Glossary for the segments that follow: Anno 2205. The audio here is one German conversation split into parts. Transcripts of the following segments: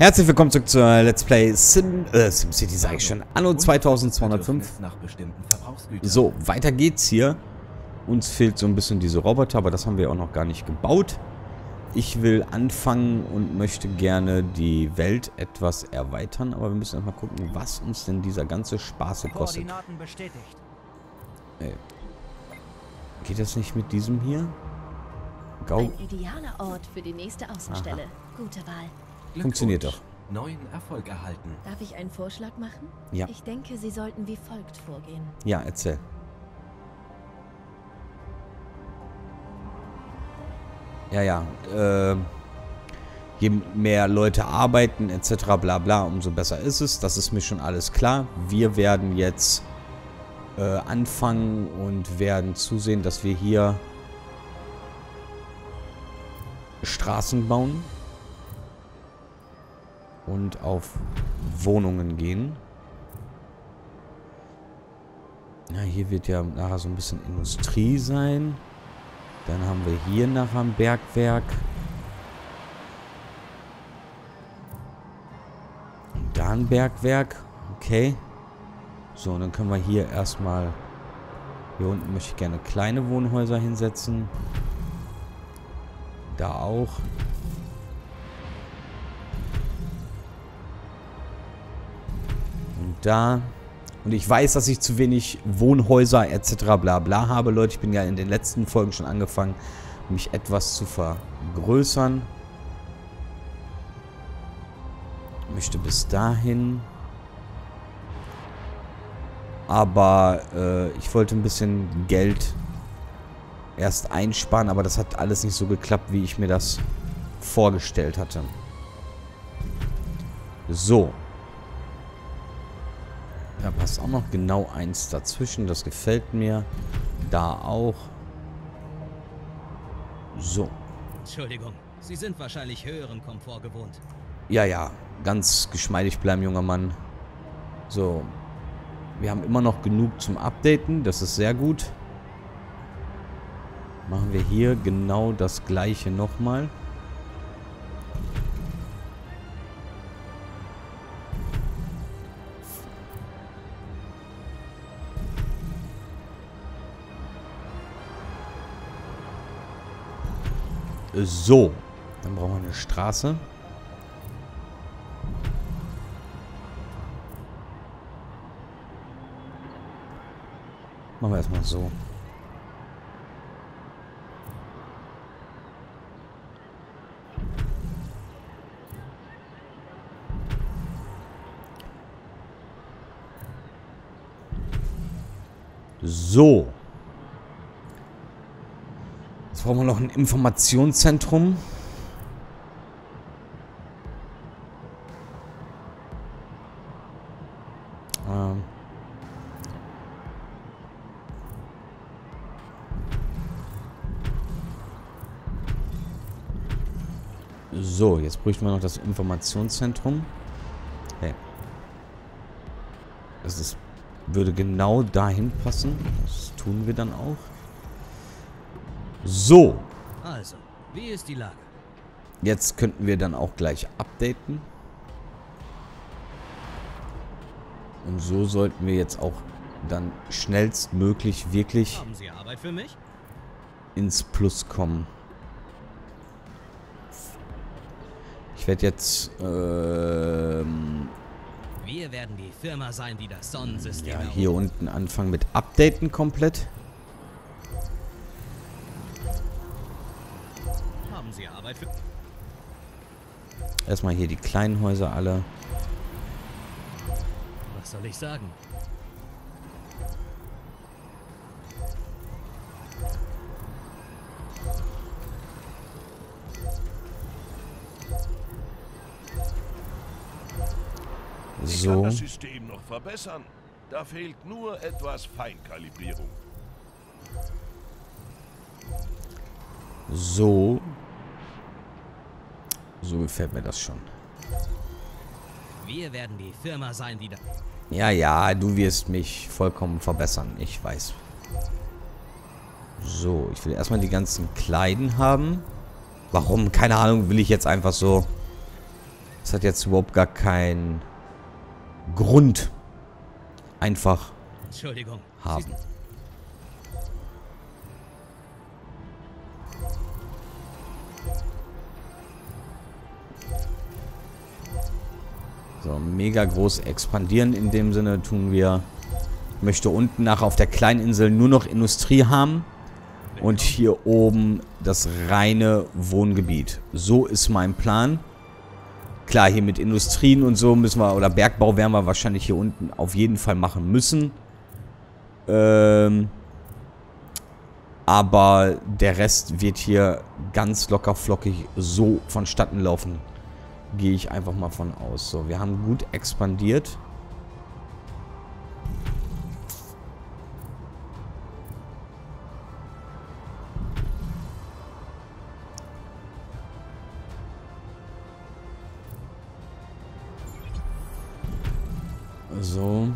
Herzlich willkommen zurück zur Let's Play SimCity, sage ich schon. Anno 2205. So, weiter geht's hier. Uns fehlt so ein bisschen diese Roboter, aber das haben wir auch noch gar nicht gebaut. Ich will anfangen und möchte gerne die Welt etwas erweitern, aber wir müssen erstmal gucken, was uns denn dieser ganze Spaß kostet. Ey. Geht das nicht mit diesem hier? Ein idealer Ort für die nächste Außenstelle. Aha. Gute Wahl. Funktioniert doch. Neuen Erfolg erhalten. Darf ich einen Vorschlag machen? Ja. Ich denke, Sie sollten wie folgt vorgehen. Ja, erzähl. Ja. Je mehr Leute arbeiten, etc., bla bla, umso besser ist es. Das ist mir schon alles klar. Wir werden jetzt anfangen und werden zusehen, dass wir hier Straßen bauen. Und auf Wohnungen gehen. Ja, hier wird ja nachher so ein bisschen Industrie sein. Dann haben wir hier nachher ein Bergwerk. Und da ein Bergwerk. Okay. So, und dann können wir hier erstmal... Hier unten möchte ich gerne kleine Wohnhäuser hinsetzen. Da auch. Da. Und ich weiß, dass ich zu wenig Wohnhäuser etc. bla bla habe. Leute, ich bin ja in den letzten Folgen schon angefangen, mich etwas zu vergrößern. Ich möchte bis dahin. Aber ich wollte ein bisschen Geld erst einsparen. Aber das hat alles nicht so geklappt, wie ich mir das vorgestellt hatte. So. Da passt auch noch genau eins dazwischen. Das gefällt mir. Da auch. So. Entschuldigung, Sie sind wahrscheinlich höheren Komfort gewohnt. Ja. Ganz geschmeidig bleiben, junger Mann. So. Wir haben immer noch genug zum Updaten. Das ist sehr gut. Machen wir hier genau das gleiche nochmal. So, dann brauchen wir eine Straße. Machen wir erstmal so. So. Jetzt brauchen wir noch ein Informationszentrum. So, jetzt bräuchten wir noch das Informationszentrum. Hey. Das würde genau dahin passen. Das tun wir dann auch. So. Also, wie ist die Lage? Jetzt könnten wir dann auch gleich updaten. Und so sollten wir jetzt auch dann schnellstmöglich wirklich ins Plus kommen. Ich werde jetzt... Wir werden die Firma sein, die das Sonnensystem erobert. Ja, hier unten anfangen mit Updaten komplett. Erstmal hier die kleinen Häuser alle. Was soll ich sagen? Ich kann das System noch verbessern. Da fehlt nur etwas Feinkalibrierung. So. So gefällt mir das schon. Wir werden die Firma sein, die da... Ja, du wirst mich vollkommen verbessern. Ich weiß. So, ich will erstmal die ganzen Kleinen haben. Warum? Keine Ahnung, will ich jetzt einfach so... Es hat jetzt überhaupt gar keinen Grund. Einfach haben. So, mega groß expandieren in dem Sinne tun wir. Ich möchte unten nachher auf der kleinen Insel nur noch Industrie haben. Und hier oben das reine Wohngebiet. So ist mein Plan. Klar, hier mit Industrien und so müssen wir, oder Bergbau werden wir wahrscheinlich hier unten auf jeden Fall machen müssen. Aber der Rest wird hier ganz locker flockig so vonstatten laufen. Gehe ich einfach mal von aus. So, wir haben gut expandiert. So.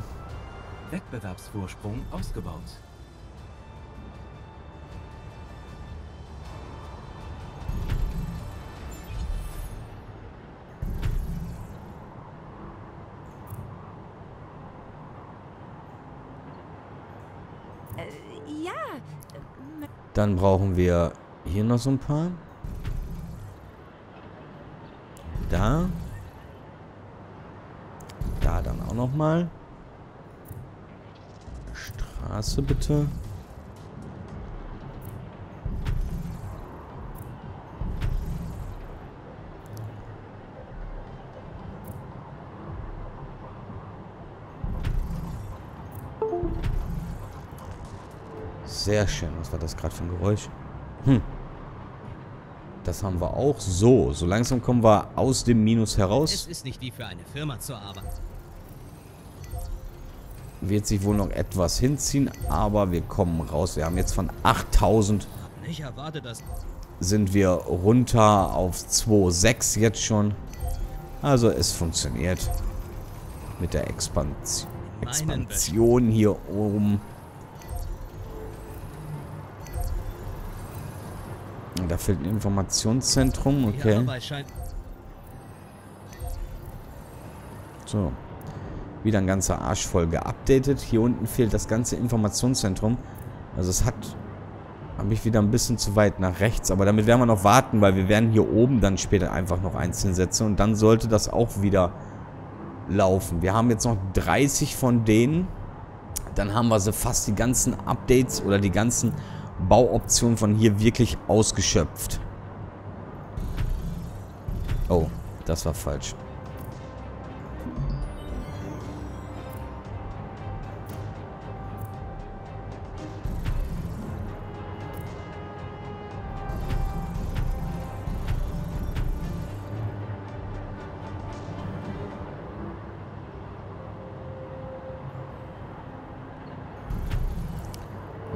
Wettbewerbsvorsprung ausgebaut. Ja. Dann brauchen wir hier noch so ein paar. Da. Da dann auch nochmal. Straße bitte. Sehr schön. Was war das gerade für ein Geräusch? Das haben wir auch. So, so langsam kommen wir aus dem Minus heraus. Es ist nicht wie für eine Firma zu arbeiten. Wird sich wohl noch etwas hinziehen, aber wir kommen raus. Wir haben jetzt von 8000 sind wir runter auf 2,6 jetzt schon. Also es funktioniert mit der Expansion hier oben. Da fehlt ein Informationszentrum, okay. So. Wieder ein ganzer Arsch voll geupdatet. Hier unten fehlt das ganze Informationszentrum. Also es hat... Habe ich wieder ein bisschen zu weit nach rechts. Aber damit werden wir noch warten, weil wir werden hier oben dann später einfach noch eins hinsetzen. Und dann sollte das auch wieder laufen. Wir haben jetzt noch 30 von denen. Dann haben wir so fast die ganzen Updates oder die ganzen... Bauoption von hier wirklich ausgeschöpft. Oh, das war falsch.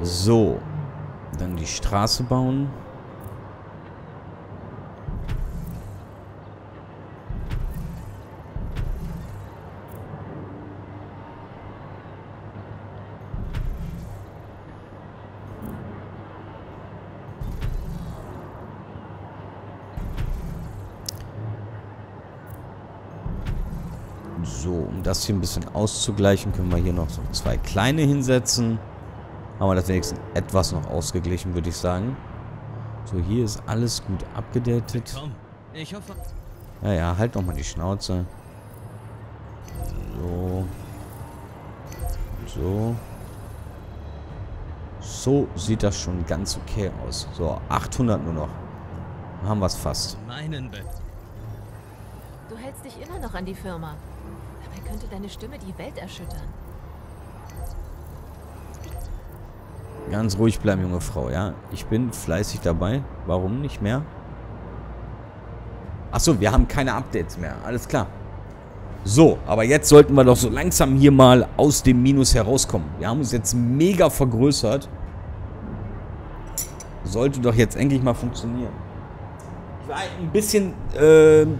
So. Dann die Straße bauen. So, um das hier ein bisschen auszugleichen, können wir hier noch so zwei kleine hinsetzen. Haben wir das wenigstens etwas noch ausgeglichen, würde ich sagen. So, hier ist alles gut abgedatet. Ja, ja, halt doch mal die Schnauze. So. So. So sieht das schon ganz okay aus. So, 800 nur noch. Dann haben wir es fast. Du hältst dich immer noch an die Firma. Dabei könnte deine Stimme die Welt erschüttern. Ganz ruhig bleiben, junge Frau, ja. Ich bin fleißig dabei. Warum nicht mehr? Achso, wir haben keine Updates mehr. Alles klar. So, aber jetzt sollten wir doch so langsam hier mal aus dem Minus herauskommen. Wir haben uns jetzt mega vergrößert. Sollte doch jetzt endlich mal funktionieren. Ich war ein bisschen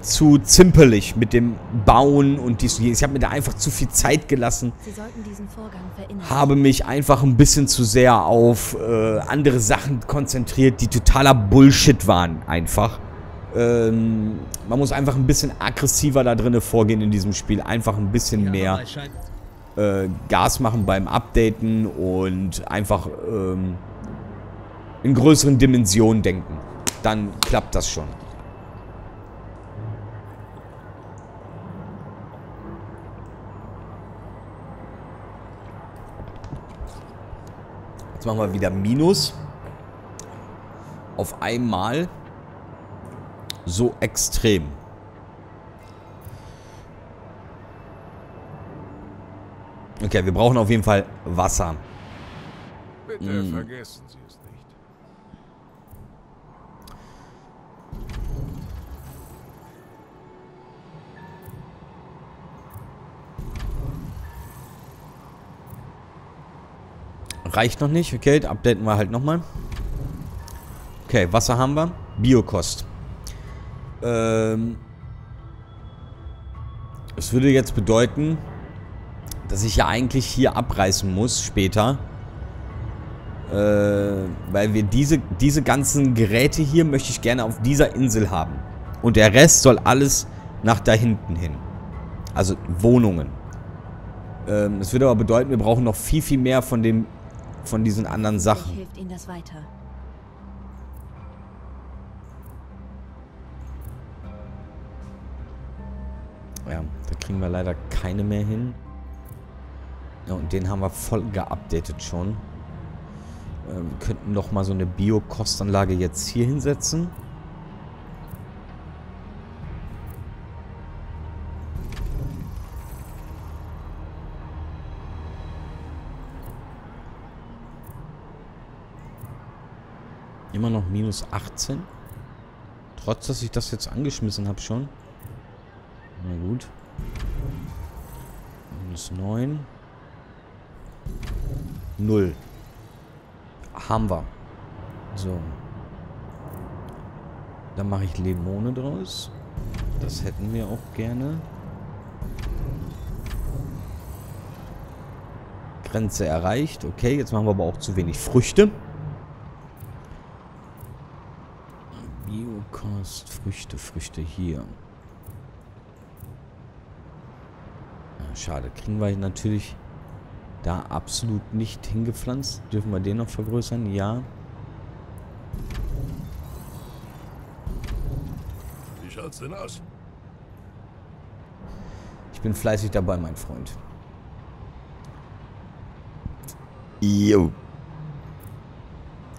zu zimpelig mit dem Bauen und dies und jenes. Ich habe mir da einfach zu viel Zeit gelassen. Sie sollten diesen Vorgang verinnern. Habe mich einfach ein bisschen zu sehr auf andere Sachen konzentriert, die totaler Bullshit waren einfach. Man muss einfach ein bisschen aggressiver da drin vorgehen in diesem Spiel. Einfach ein bisschen mehr Gas machen beim Updaten und einfach in größeren Dimensionen denken. Dann klappt das schon. Jetzt machen wir wieder Minus. Auf einmal. So extrem. Okay, wir brauchen auf jeden Fall Wasser. Bitte vergessen Sie es nicht. Reicht noch nicht. Okay, updaten wir halt nochmal. Okay, Wasser haben wir. Biokost. Das würde jetzt bedeuten, dass ich ja eigentlich hier abreißen muss später. Weil wir diese ganzen Geräte hier möchte ich gerne auf dieser Insel haben. Und der Rest soll alles nach da hinten hin. Also Wohnungen. Das würde aber bedeuten, wir brauchen noch viel, viel mehr von dem... von diesen anderen Sachen. Hilft Ihnen das weiter? Ja, da kriegen wir leider keine mehr hin. Ja, und den haben wir voll geupdatet schon. Wir könnten noch mal so eine Bio-Kostanlage jetzt hier hinsetzen. Immer noch minus 18. Trotz, dass ich das jetzt angeschmissen habe schon. Na gut. Minus 9. 0. Haben wir. So. Dann mache ich Limone draus. Das hätten wir auch gerne. Grenze erreicht. Okay, jetzt machen wir aber auch zu wenig Früchte. Früchte hier. Ja, schade. Kriegen wir natürlich da absolut nicht hingepflanzt. Dürfen wir den noch vergrößern? Ja. Wie schaut's denn aus? Ich bin fleißig dabei, mein Freund. Jo.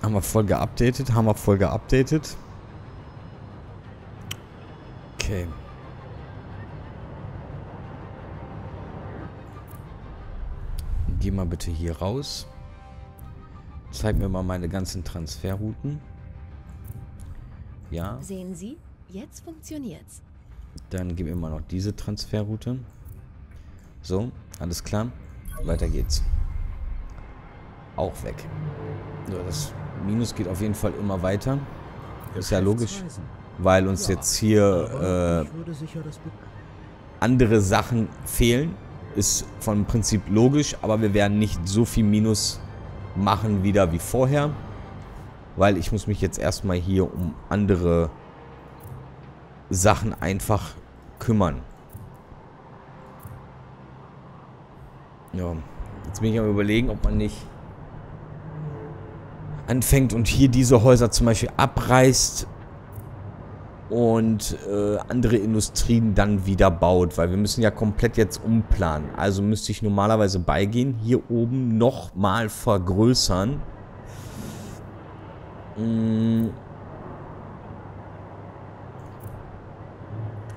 Haben wir voll geupdatet? Haben wir voll geupdatet? Okay. Geh mal bitte hier raus. Zeig mir mal meine ganzen Transferrouten. Ja. Sehen Sie, jetzt funktioniert's. Dann gib mir mal noch diese Transferroute. So, alles klar. Weiter geht's. Auch weg. So, das Minus geht auf jeden Fall immer weiter. Ist ja logisch. Weil uns jetzt hier andere Sachen fehlen. Ist vom Prinzip logisch, aber wir werden nicht so viel Minus machen wieder wie vorher. Weil ich muss mich jetzt erstmal hier um andere Sachen einfach kümmern. Ja, jetzt bin ich am Überlegen, ob man nicht anfängt und hier diese Häuser zum Beispiel abreißt. Und andere Industrien dann wieder baut, weil wir müssen ja komplett jetzt umplanen. Also müsste ich normalerweise beigehen, hier oben nochmal vergrößern.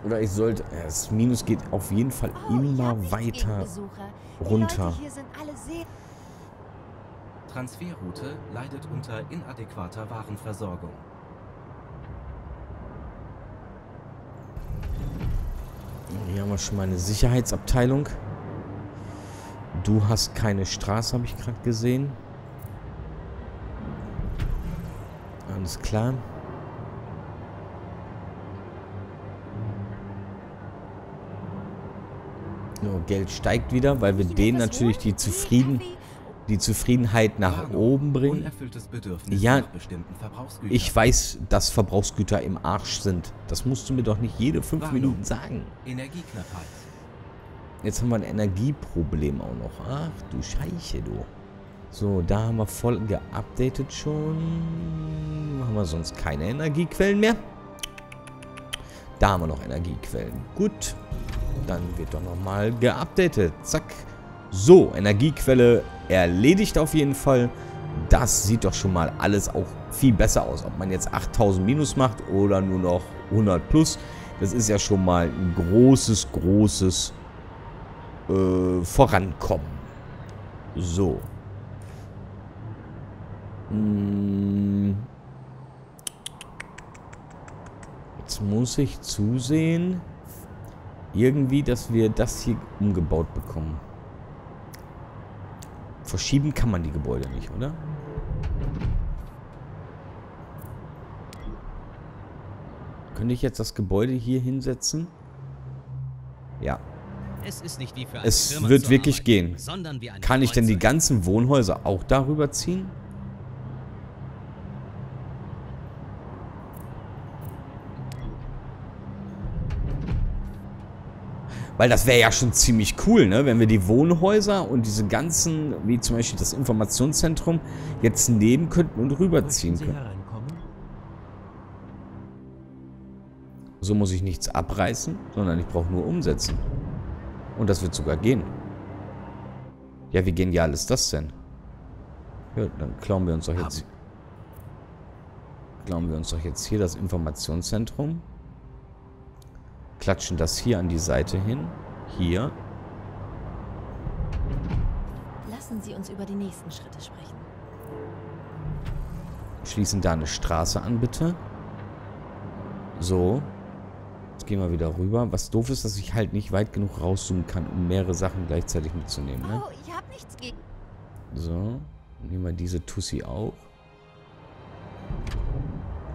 Oder ich sollte... Das Minus geht auf jeden Fall immer weiter runter. Transferroute leidet unter inadäquater Warenversorgung. Hier haben wir schon mal eine Sicherheitsabteilung. Du hast keine Straße, habe ich gerade gesehen. Alles klar. Nur Geld steigt wieder, weil wir denen natürlich die Zufrieden... die Zufriedenheit nach oben bringen. Unerfülltes Bedürfnis nach bestimmten Verbrauchsgütern. Ich weiß, dass Verbrauchsgüter im Arsch sind. Das musst du mir doch nicht jede 5 Minuten sagen. Energieknappheit. Jetzt haben wir ein Energieproblem auch noch. Ach du Scheiße, du. So, da haben wir voll geupdatet schon. Haben wir sonst keine Energiequellen mehr? Da haben wir noch Energiequellen. Gut. Dann wird doch nochmal geupdatet. Zack. So, Energiequelle erledigt auf jeden Fall. Das sieht doch schon mal alles auch viel besser aus. Ob man jetzt 8000 minus macht oder nur noch 100 plus. Das ist ja schon mal ein großes, großes Vorankommen. So. Jetzt muss ich zusehen, irgendwie, dass wir das hier umgebaut bekommen. Verschieben kann man die Gebäude nicht, oder? Könnte ich jetzt das Gebäude hier hinsetzen? Ja. Es ist nicht wie für eine Firma wird wirklich gehen. Kann ich denn die ganzen Wohnhäuser auch darüber ziehen? Weil das wäre ja schon ziemlich cool, ne? Wenn wir die Wohnhäuser und diese ganzen, wie zum Beispiel das Informationszentrum, jetzt nehmen könnten und rüberziehen können. So muss ich nichts abreißen, sondern ich brauche nur umsetzen. Und das wird sogar gehen. Ja, wie genial ist das denn? Ja, dann klauen wir uns doch jetzt... Klauen wir uns doch jetzt hier das Informationszentrum. Klatschen das hier an die Seite hin. Hier. Lassen Sie uns über die nächsten Schritte sprechen. Schließen da eine Straße an, bitte. So. Jetzt gehen wir wieder rüber. Was doof ist, dass ich halt nicht weit genug rauszoomen kann, um mehrere Sachen gleichzeitig mitzunehmen. Ne? Oh, ich hab nichts gegen. So. Nehmen wir diese Tussi auch.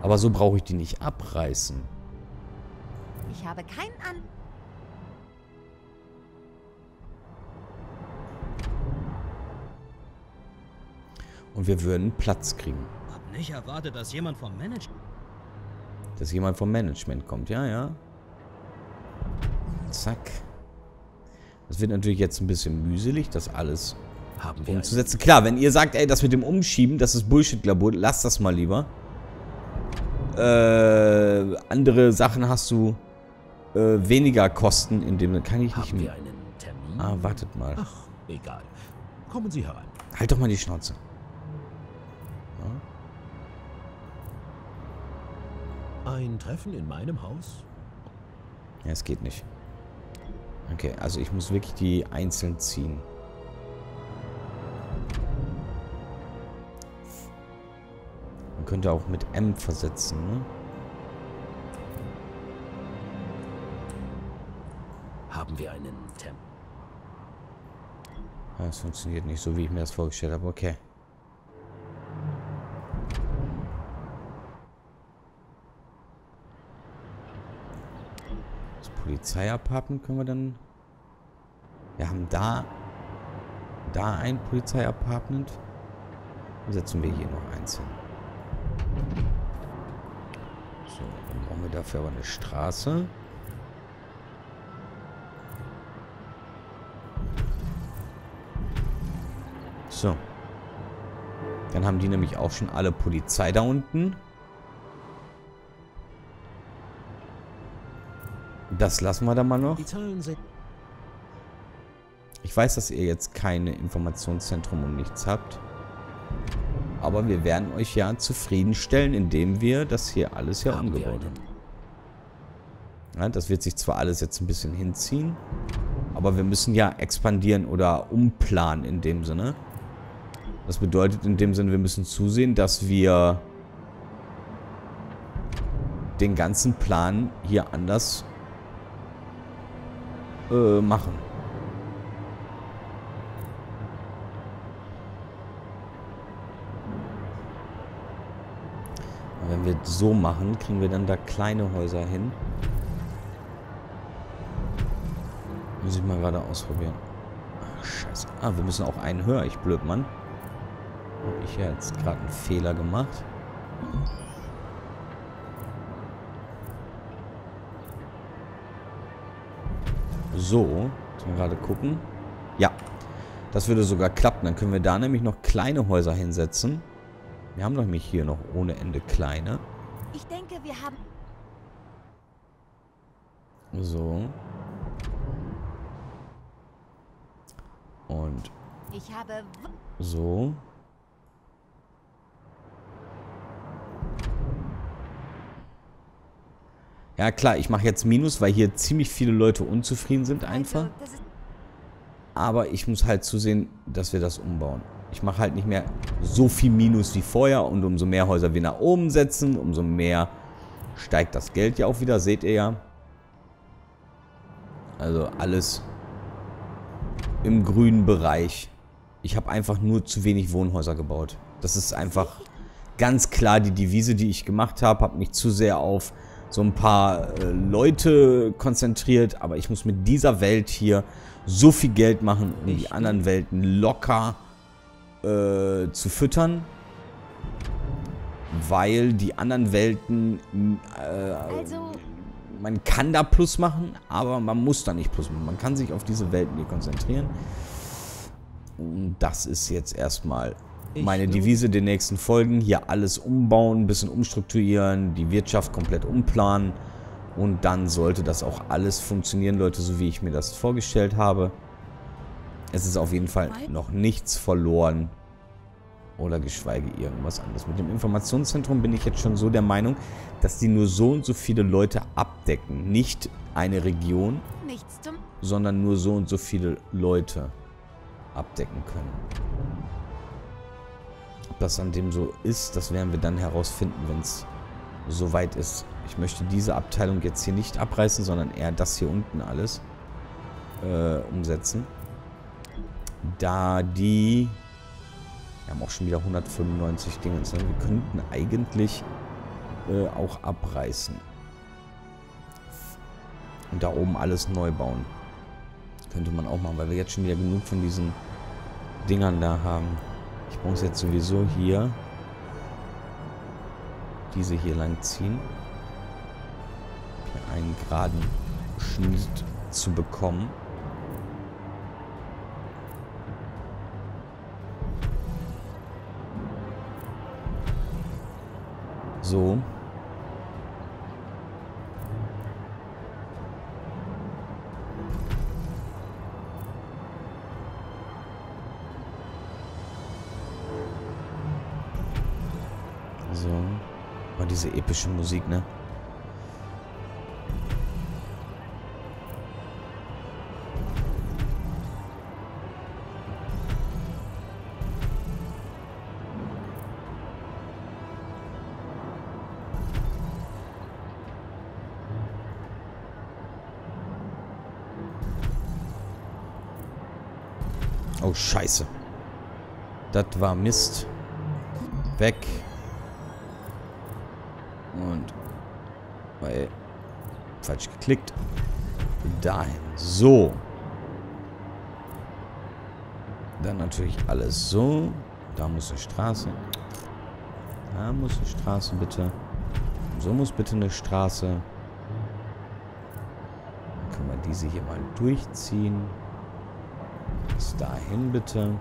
Aber so brauche ich die nicht abreißen. Ich habe keinen an. Und wir würden Platz kriegen. Hab nicht erwartet, dass jemand vom Management... Dass jemand vom Management kommt, ja, ja. Zack. Das wird natürlich jetzt ein bisschen mühselig, das alles umzusetzen. Klar, wenn ihr sagt, ey, das mit dem Umschieben, das ist Bullshit-Labor, lasst das mal lieber. Andere Sachen hast du... weniger Kosten, in dem kann ich nicht mehr. Ah, wartet mal. Ach, egal. Kommen Sie herein. Halt doch mal die Schnauze. Ja. Ein Treffen in meinem Haus? Ja, es geht nicht. Okay, also ich muss wirklich die einzeln ziehen. Man könnte auch mit M versetzen, ne? Wir einen Temp. Das funktioniert nicht so, wie ich mir das vorgestellt habe. Okay. Das Polizeiapartment können wir dann... Wir haben da ein Polizeiapartment. Setzen wir hier noch eins hin. So, dann brauchen wir dafür aber eine Straße. So. Dann haben die nämlich auch schon alle Polizei da unten. Das lassen wir dann mal noch. Ich weiß, dass ihr jetzt keine Informationszentrum und nichts habt. Aber wir werden euch ja zufriedenstellen, indem wir das hier alles ja umgebaut haben. Ja, das wird sich zwar alles jetzt ein bisschen hinziehen, aber wir müssen ja expandieren oder umplanen in dem Sinne. Das bedeutet in dem Sinne, wir müssen zusehen, dass wir den ganzen Plan hier anders machen. Und wenn wir so machen, kriegen wir dann da kleine Häuser hin. Muss ich mal gerade ausprobieren. Ach, scheiße. Ah, wir müssen auch einen höher, ich Blödmann. Habe ich ja jetzt gerade einen Fehler gemacht. So, jetzt mal gerade gucken. Ja, das würde sogar klappen. Dann können wir da nämlich noch kleine Häuser hinsetzen. Wir haben nämlich hier noch ohne Ende kleine. Ich denke, wir haben... So. Und... Ich habe... So. Ja klar, ich mache jetzt Minus, weil hier ziemlich viele Leute unzufrieden sind einfach. Aber ich muss halt zusehen, dass wir das umbauen. Ich mache halt nicht mehr so viel Minus wie vorher. Und umso mehr Häuser wir nach oben setzen, umso mehr steigt das Geld ja auch wieder. Seht ihr ja. Also alles im grünen Bereich. Ich habe einfach nur zu wenig Wohnhäuser gebaut. Das ist einfach ganz klar die Devise, die ich gemacht habe. Habe mich zu sehr auf... so ein paar Leute konzentriert, aber ich muss mit dieser Welt hier so viel Geld machen, um die anderen Welten locker zu füttern, weil die anderen Welten, also man kann da Plus machen, aber man muss da nicht Plus machen. Man kann sich auf diese Welten hier konzentrieren. Und das ist jetzt erstmal... Meine Devise der nächsten Folgen, hier alles umbauen, ein bisschen umstrukturieren, die Wirtschaft komplett umplanen und dann sollte das auch alles funktionieren, Leute, so wie ich mir das vorgestellt habe. Es ist auf jeden Fall noch nichts verloren oder geschweige irgendwas anderes. Mit dem Informationszentrum bin ich jetzt schon so der Meinung, dass die nur so und so viele Leute abdecken, nicht eine Region, sondern nur so und so viele Leute abdecken können. Ob das an dem so ist, das werden wir dann herausfinden, wenn es soweit ist. Ich möchte diese Abteilung jetzt hier nicht abreißen, sondern eher das hier unten alles umsetzen. Da die... Wir haben auch schon wieder 195 Dinge. Wir könnten eigentlich auch abreißen. Und da oben alles neu bauen. Könnte man auch machen, weil wir jetzt schon wieder genug von diesen Dingern da haben. Ich muss jetzt sowieso hier diese hier lang ziehen. Hier einen geraden Schnitt zu bekommen. So. So, oh, diese epische Musik, ne? Oh, Scheiße. Das war Mist. Weg. Weil falsch geklickt. Dahin. So. Dann natürlich alles so. Da muss eine Straße. Da muss eine Straße, bitte. So muss bitte eine Straße. Dann können wir diese hier mal durchziehen. Bis dahin, bitte.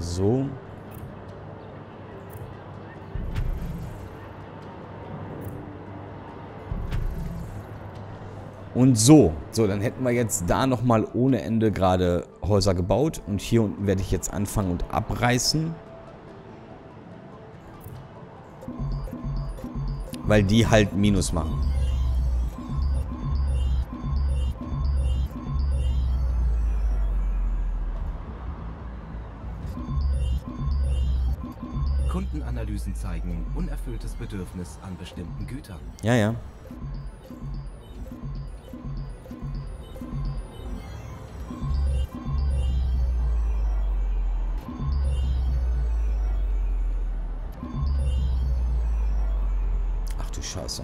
So. Und so. So, dann hätten wir jetzt da nochmal ohne Ende gerade Häuser gebaut. Und hier unten werde ich jetzt anfangen und abreißen. Weil die halt Minus machen. Kundenanalysen zeigen unerfülltes Bedürfnis an bestimmten Gütern. Ja, ja. Ach du Scheiße.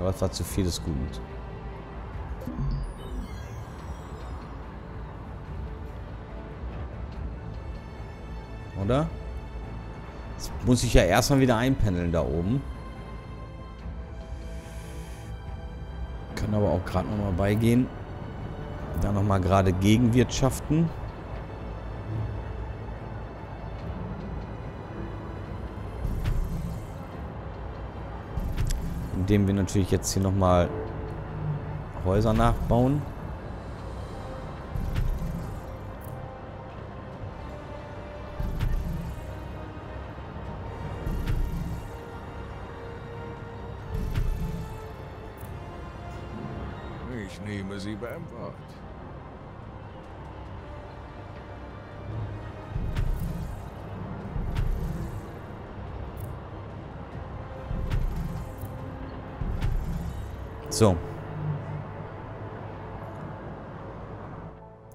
Aber es war zu viel des Guten. Oder? Jetzt muss ich ja erstmal wieder einpendeln da oben. Kann aber auch gerade nochmal beigehen. Da nochmal gerade gegenwirtschaften. Indem wir natürlich jetzt hier nochmal Häuser nachbauen. Ich nehme Sie beim Wort. So.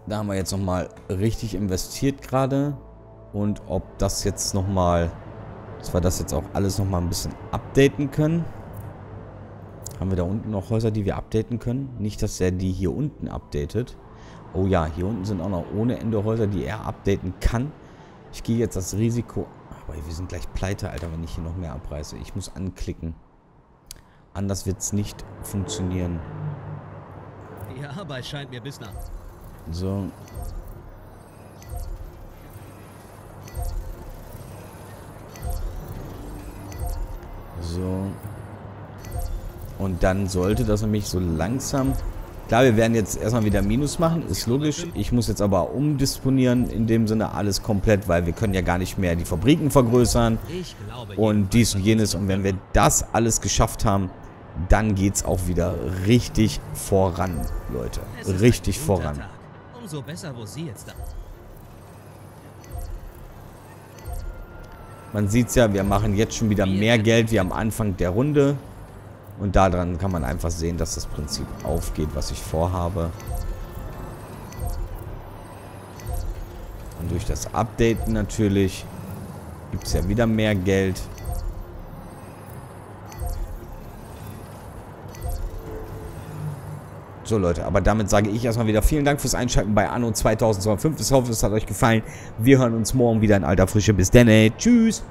Da haben wir jetzt nochmal richtig investiert gerade. Und ob das jetzt nochmal, dass wir das jetzt auch alles nochmal ein bisschen updaten können. Haben wir da unten noch Häuser, die wir updaten können? Nicht, dass er die hier unten updatet. Oh ja, hier unten sind auch noch ohne Ende Häuser, die er updaten kann. Ich gehe jetzt das Risiko... Aber wir sind gleich pleite, Alter, wenn ich hier noch mehr abreiße. Ich muss anklicken. Anders wird es nicht funktionieren. Die Arbeit scheint mir bis nach. So. So. Und dann sollte das nämlich so langsam... Klar, wir werden jetzt erstmal wieder Minus machen, ist logisch. Ich muss jetzt aber umdisponieren, in dem Sinne alles komplett, weil wir können ja gar nicht mehr die Fabriken vergrößern. Und dies und jenes. Und wenn wir das alles geschafft haben... Dann geht's auch wieder richtig voran, Leute. Richtig voran. Umso besser, wo Sie jetzt da. Man sieht's ja, wir machen jetzt schon wieder mehr Geld wie am Anfang der Runde. Und daran kann man einfach sehen, dass das Prinzip aufgeht, was ich vorhabe. Und durch das Updaten natürlich gibt's ja wieder mehr Geld. So Leute, aber damit sage ich erstmal wieder vielen Dank fürs Einschalten bei Anno 2205. Ich hoffe, es hat euch gefallen. Wir hören uns morgen wieder in alter Frische. Bis dann, ey. Tschüss.